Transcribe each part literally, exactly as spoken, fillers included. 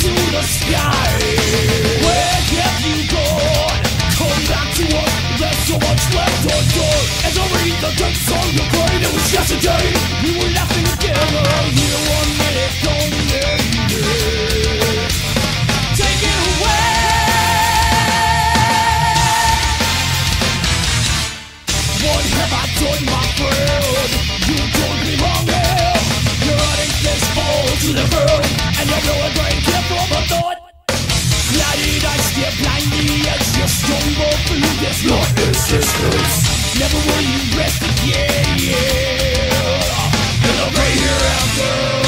to the sky. Where have you gone? Come back to us. There's so much left undone. As I read the text on your brain, it was yesterday. We were laughing together. You one minute, don't end it. Take it away. What have I done, my friend? You told me wrong now. You're running this ball to the ground, and you're blowing brain care from a thought. Blinded eyes, they're blindly as you're stumble through this Lord existence. Never will you rest again, yeah. And I'll pray hereafter.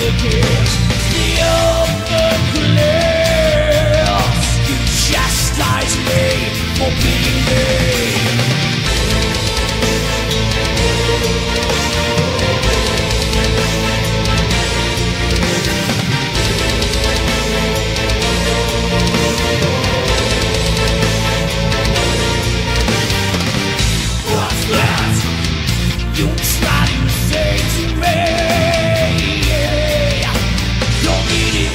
the gears, the overclass. You chastise me for being me. You try to say to me, you're eating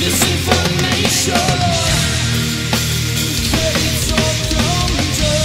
Misinformation creates all confusion.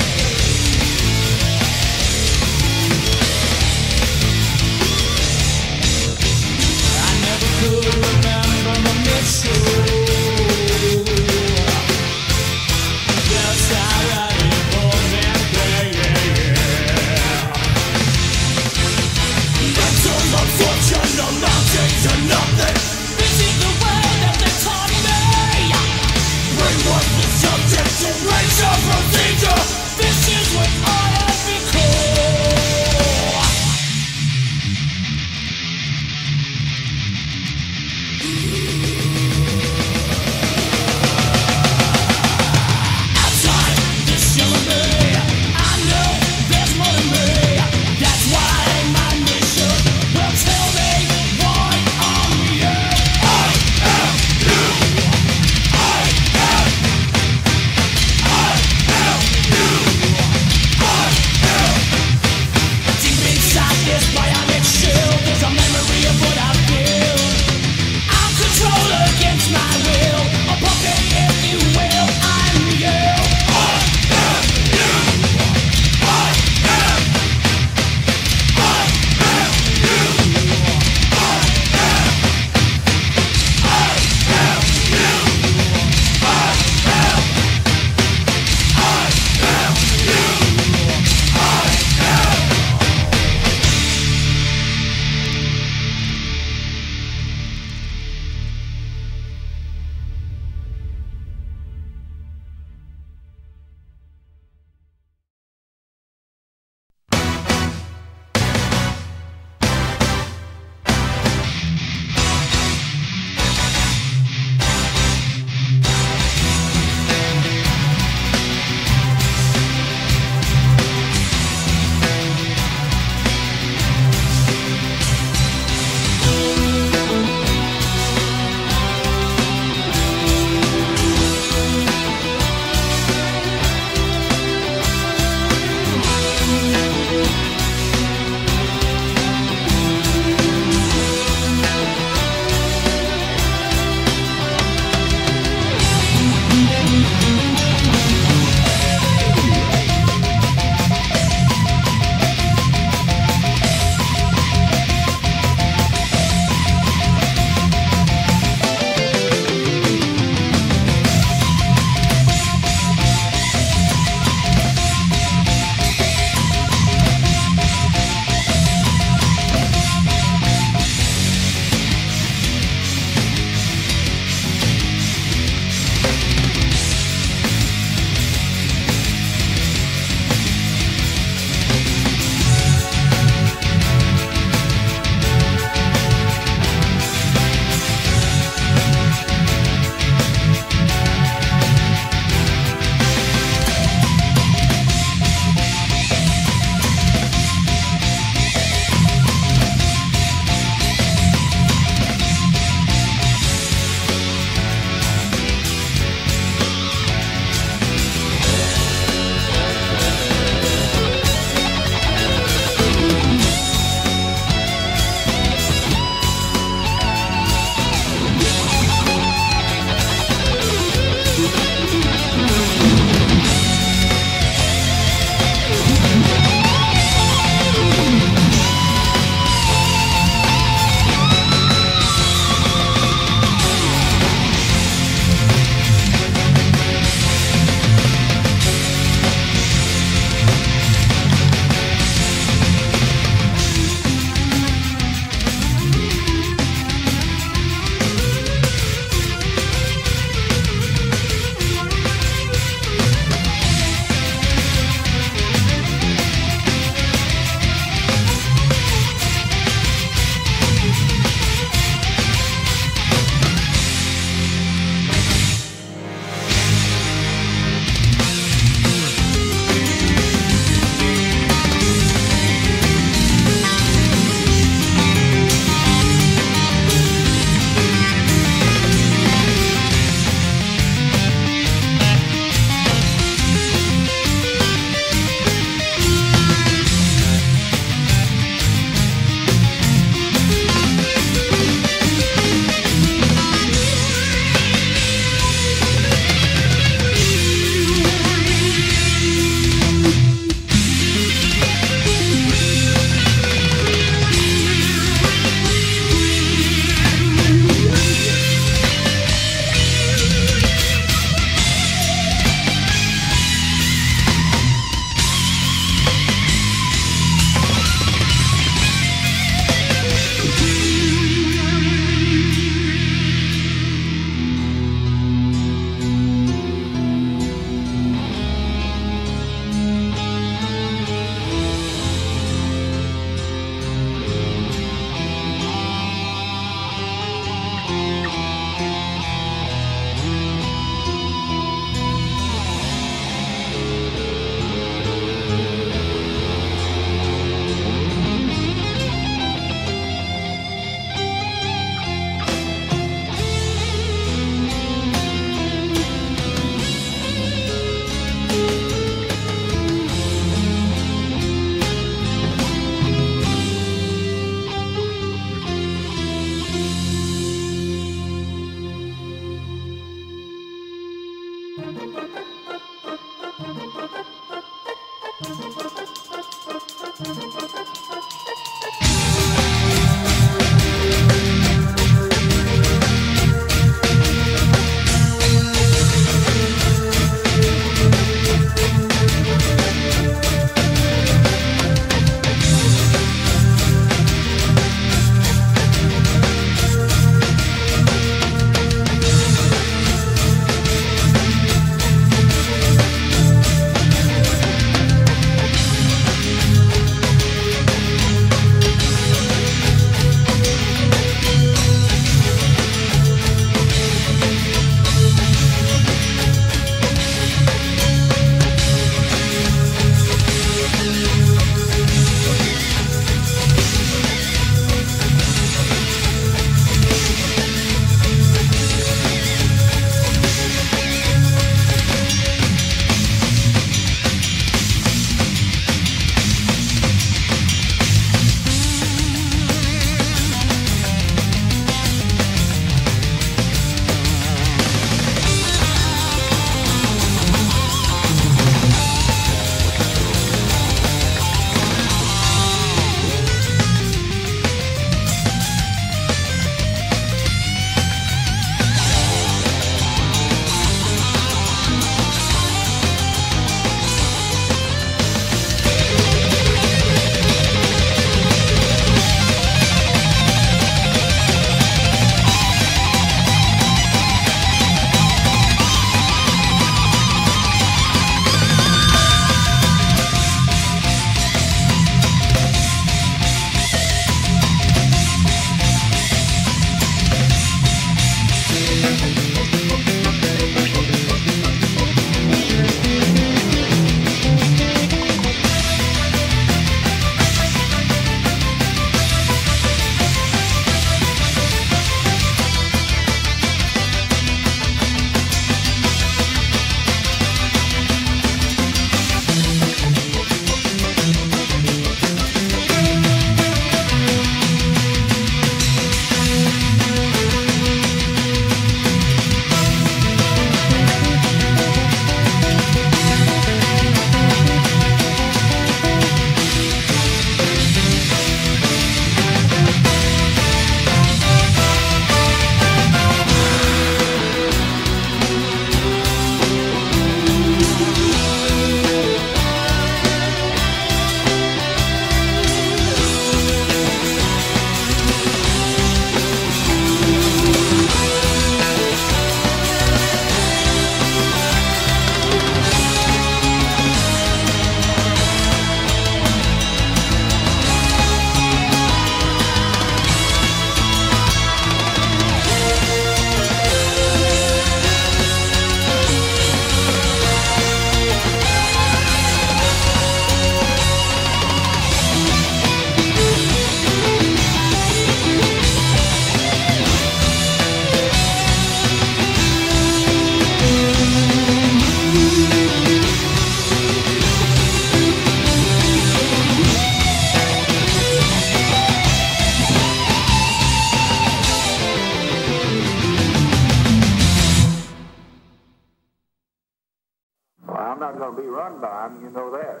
runtime, you know that.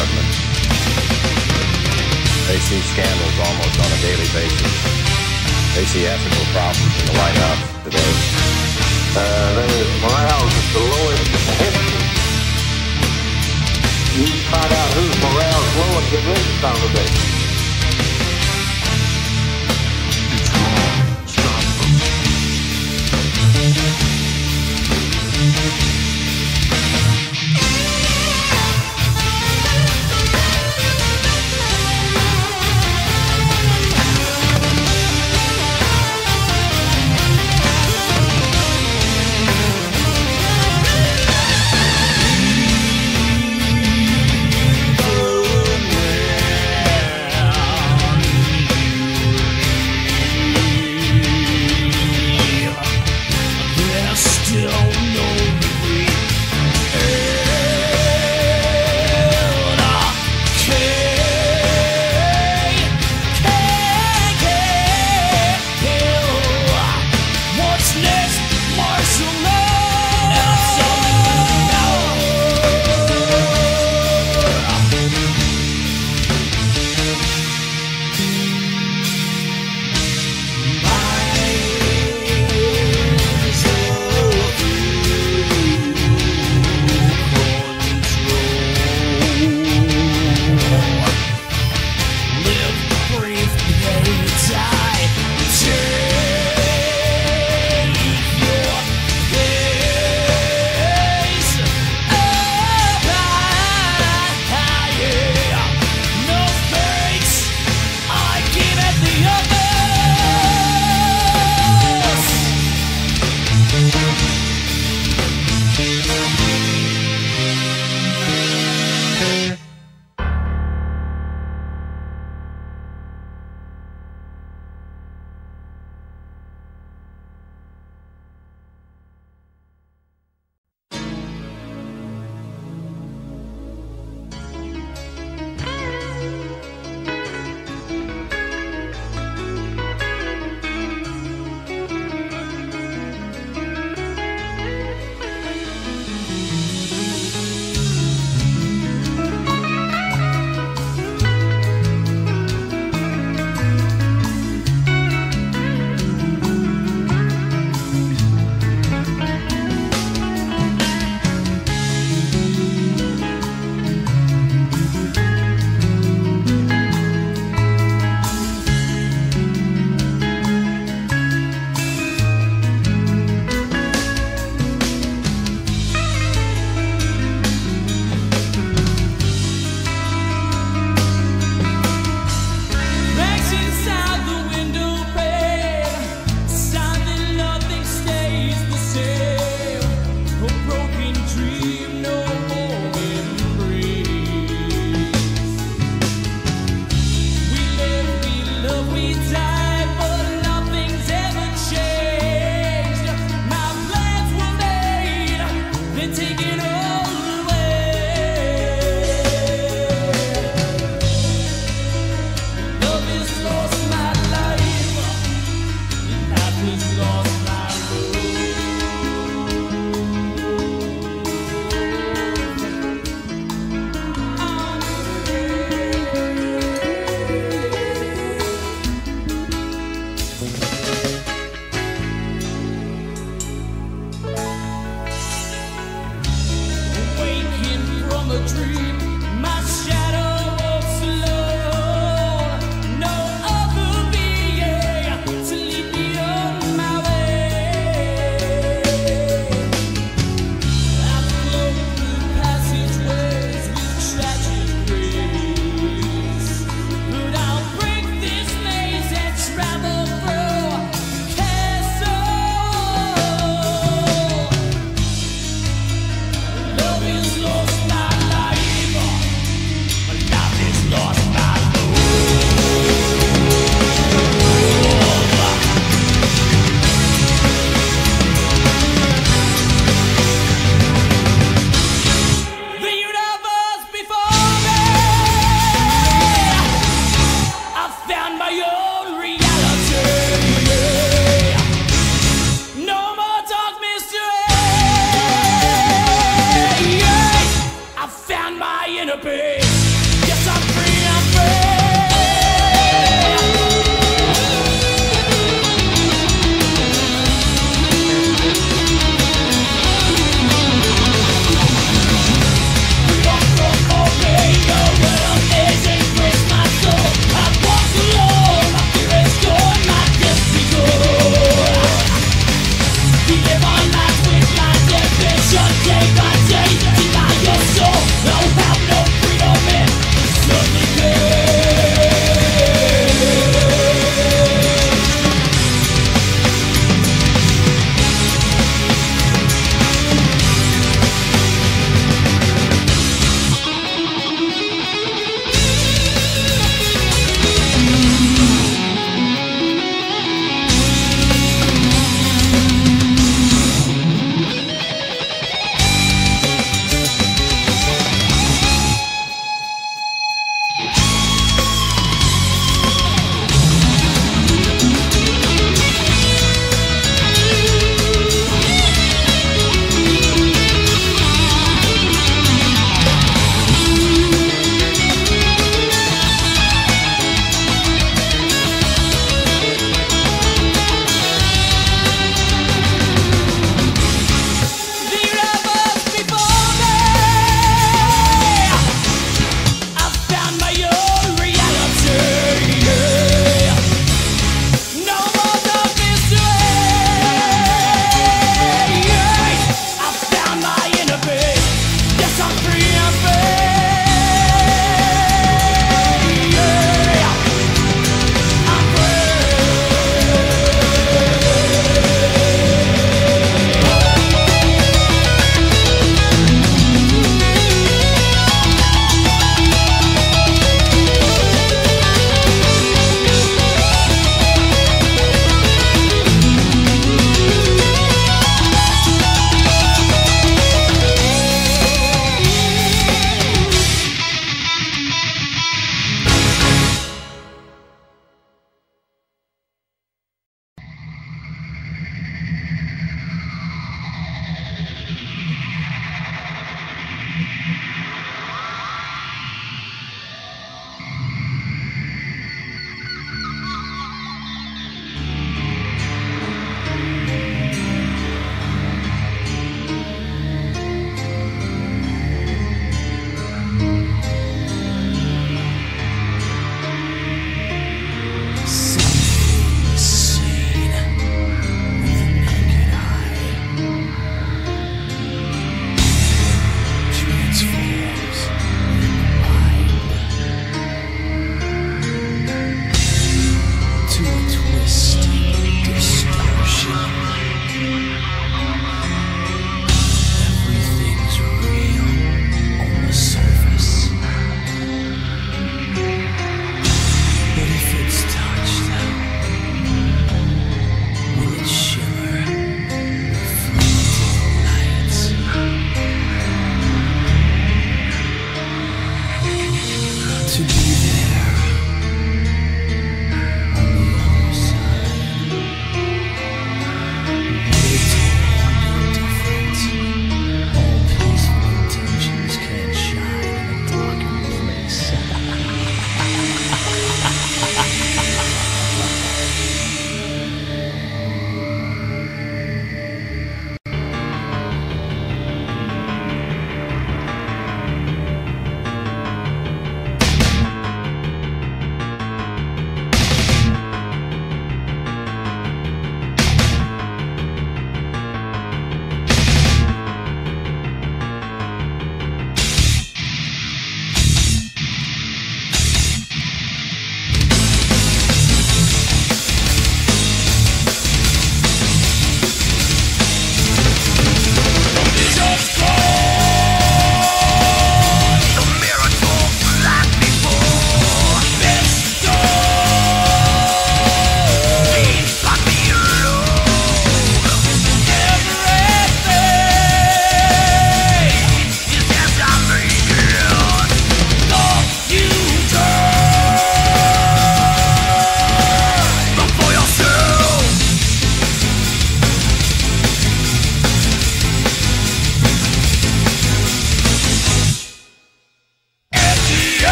government. They see scandals almost on a daily basis. They see ethical problems in the White House today. Uh, they, my house is the lowest in history. You find out whose morale is lowest, get rid of some of it.